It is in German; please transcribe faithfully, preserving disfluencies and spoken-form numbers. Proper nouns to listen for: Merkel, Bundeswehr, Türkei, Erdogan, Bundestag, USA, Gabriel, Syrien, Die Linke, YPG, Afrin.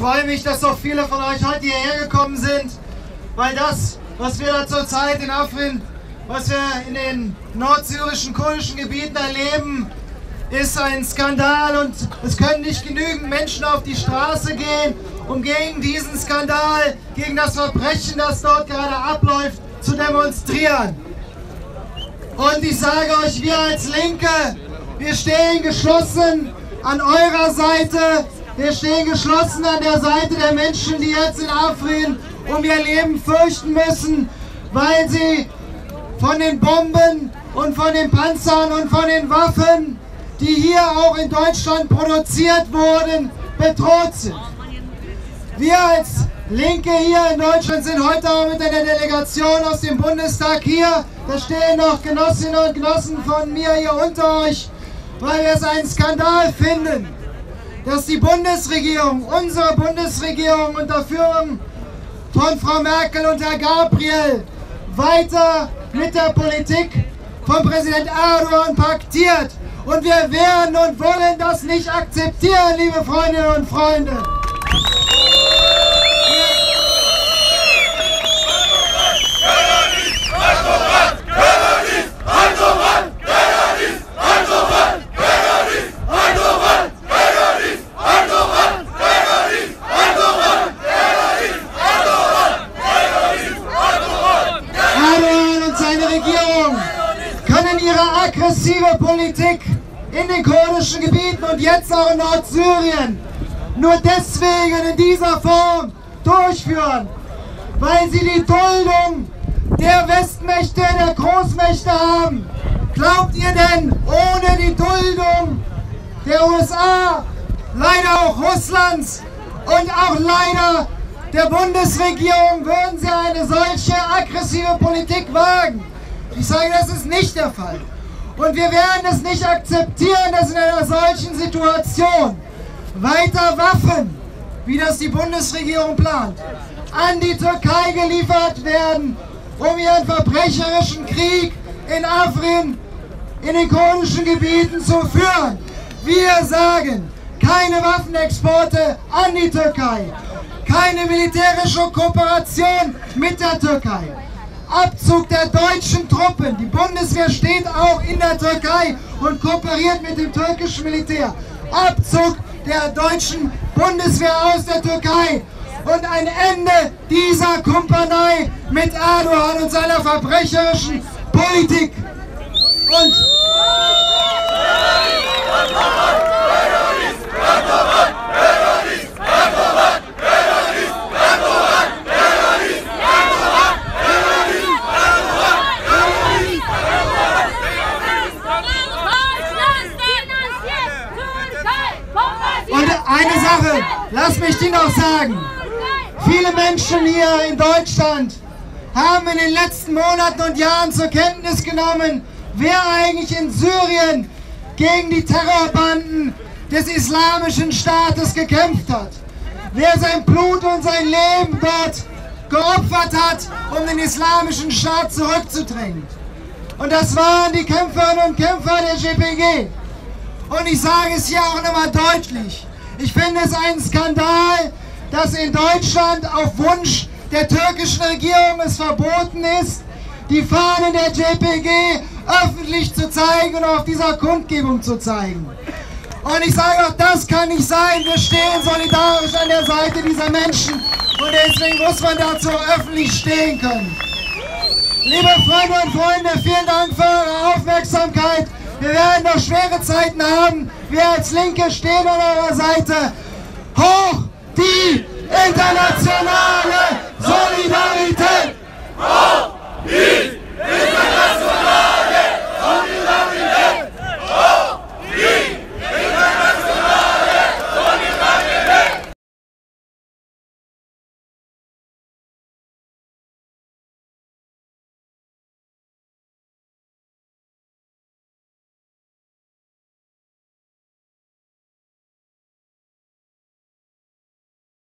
freue mich, dass so viele von euch heute hierher gekommen sind, weil das, was wir da zurzeit in Afrin, was wir in den nordsyrischen, kurdischen Gebieten erleben, ist ein Skandal, und es können nicht genügend Menschen auf die Straße gehen, um gegen diesen Skandal, gegen das Verbrechen, das dort gerade abläuft, zu demonstrieren. Und ich sage euch, wir als Linke, wir stehen geschlossen an eurer Seite, wir stehen geschlossen an der Seite der Menschen, die jetzt in Afrin um ihr Leben fürchten müssen, weil sie von den Bomben und von den Panzern und von den Waffen, die hier auch in Deutschland produziert wurden, bedroht sind. Wir als Linke hier in Deutschland sind heute auch mit einer Delegation aus dem Bundestag hier. Da stehen noch Genossinnen und Genossen von mir hier unter euch, weil wir es einen Skandal finden, dass die Bundesregierung, unsere Bundesregierung unter Führung von Frau Merkel und Herr Gabriel weiter mit der Politik von Präsident Erdogan paktiert. Und wir werden und wollen das nicht akzeptieren, liebe Freundinnen und Freunde. Aggressive Politik in den kurdischen Gebieten und jetzt auch in Nordsyrien nur deswegen in dieser Form durchführen, weil sie die Duldung der Westmächte, der Großmächte haben. Glaubt ihr denn, ohne die Duldung der U S A, leider auch Russlands und auch leider der Bundesregierung, würden sie eine solche aggressive Politik wagen? Ich sage, das ist nicht der Fall. Und wir werden es nicht akzeptieren, dass in einer solchen Situation weiter Waffen, wie das die Bundesregierung plant, an die Türkei geliefert werden, um ihren verbrecherischen Krieg in Afrin, in den kurdischen Gebieten zu führen. Wir sagen, keine Waffenexporte an die Türkei, keine militärische Kooperation mit der Türkei. Abzug der deutschen Truppen. Die Bundeswehr steht auch in der Türkei und kooperiert mit dem türkischen Militär. Abzug der deutschen Bundeswehr aus der Türkei und ein Ende dieser Kumpanei mit Erdogan und seiner verbrecherischen Politik. Und eine Sache, lass mich die noch sagen. Viele Menschen hier in Deutschland haben in den letzten Monaten und Jahren zur Kenntnis genommen, wer eigentlich in Syrien gegen die Terrorbanden des Islamischen Staates gekämpft hat. Wer sein Blut und sein Leben dort geopfert hat, um den Islamischen Staat zurückzudrängen. Und das waren die Kämpferinnen und Kämpfer der Y P G. Und ich sage es hier auch nochmal deutlich. Ich finde es einen Skandal, dass in Deutschland auf Wunsch der türkischen Regierung es verboten ist, die Fahnen der Y P G öffentlich zu zeigen und auf dieser Kundgebung zu zeigen. Und ich sage auch, das kann nicht sein. Wir stehen solidarisch an der Seite dieser Menschen und deswegen muss man dazu öffentlich stehen können. Liebe Freunde und Freunde, vielen Dank für eure Aufmerksamkeit. Wir werden noch schwere Zeiten haben. Wir als Linke stehen an eurer Seite. Hoch die internationale Solidarität! Hoch die!